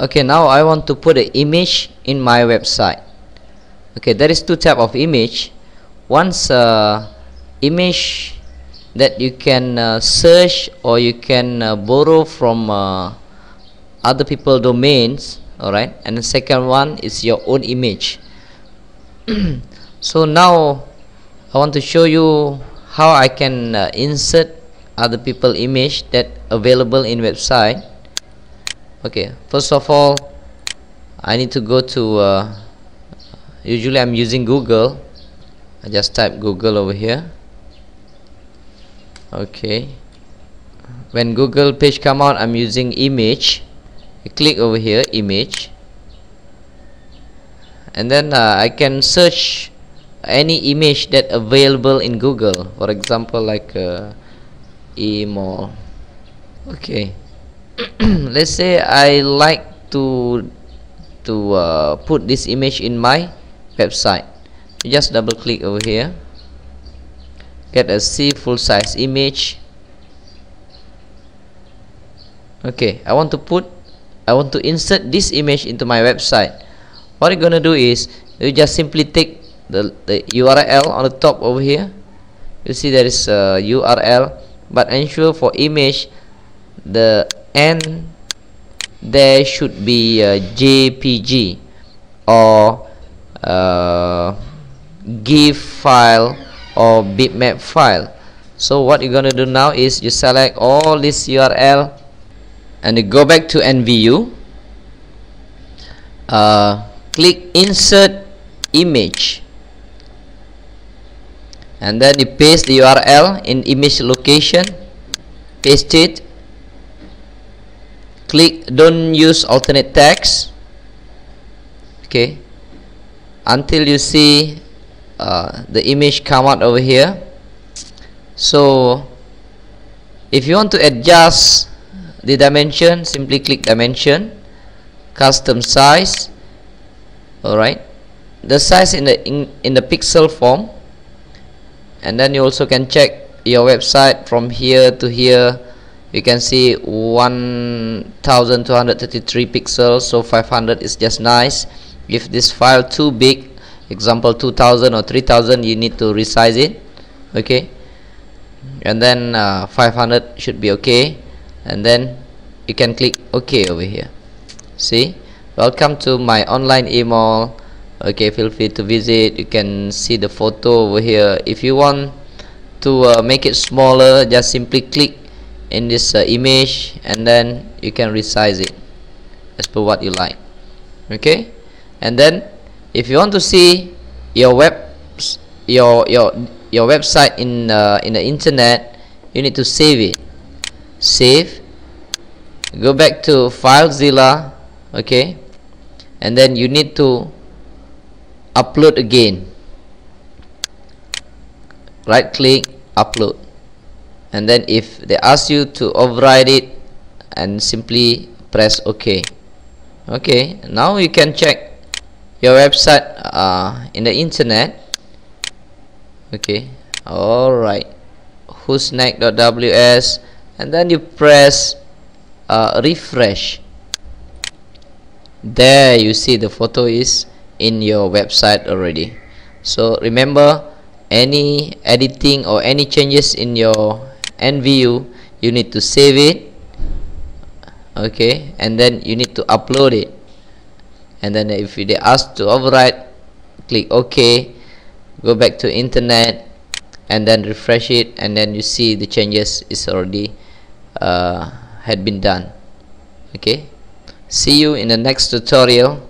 Okay, now I want to put an image in my website. Okay, there is two type of image. One's image that you can search or you can borrow from other people's domains, alright, and the second one is your own image. So now I want to show you how I can insert other people's image that available in website. Okay, first of all I need to go to usually I'm using Google. I just type Google over here. Okay, when Google page come out, I'm using image. You click over here, image, and then I can search any image that available in Google, for example like email. Okay, let's say I like to put this image in my website. You just double click over here, get a C full size image. Okay, I want to insert this image into my website. What you're gonna do is you just simply take the URL on the top over here. You see there is a URL, but ensure for image the end there should be a JPG or GIF file or bitmap file. So what you're gonna do now is you select all this URL and you go back to NVU, click insert image, and then you paste the URL in image location, paste it, click don't use alternate text, okay, until you see the image come out over here. So if you want to adjust the dimension, simply click dimension, custom size, alright, the size in the pixel form, and then you also can check your website from here to here. You can see 1233 pixels, so 500 is just nice. If this file too big, example 2000 or 3000, you need to resize it. Okay, and then 500 should be okay, and then you can click OK over here. See, welcome to my online email. Okay, feel free to visit. You can see the photo over here. If you want to make it smaller, just simply click in this image and then you can resize it as per what you like. Okay, and then if you want to see your website in the internet, you need to save it. Save, go back to FileZilla, okay, and then you need to upload again. Right click, upload, and then if they ask you to override it, and simply press OK. Okay, now you can check your website in the internet. Okay, alright, connextme.ws, and then you press refresh. There you see the photo is in your website already. So remember, any editing or any changes in your NVU, you need to save it, okay, and then you need to upload it. And then if they ask to override, click OK, go back to internet, and then refresh it, and then you see the changes is already had been done. Okay, see you in the next tutorial.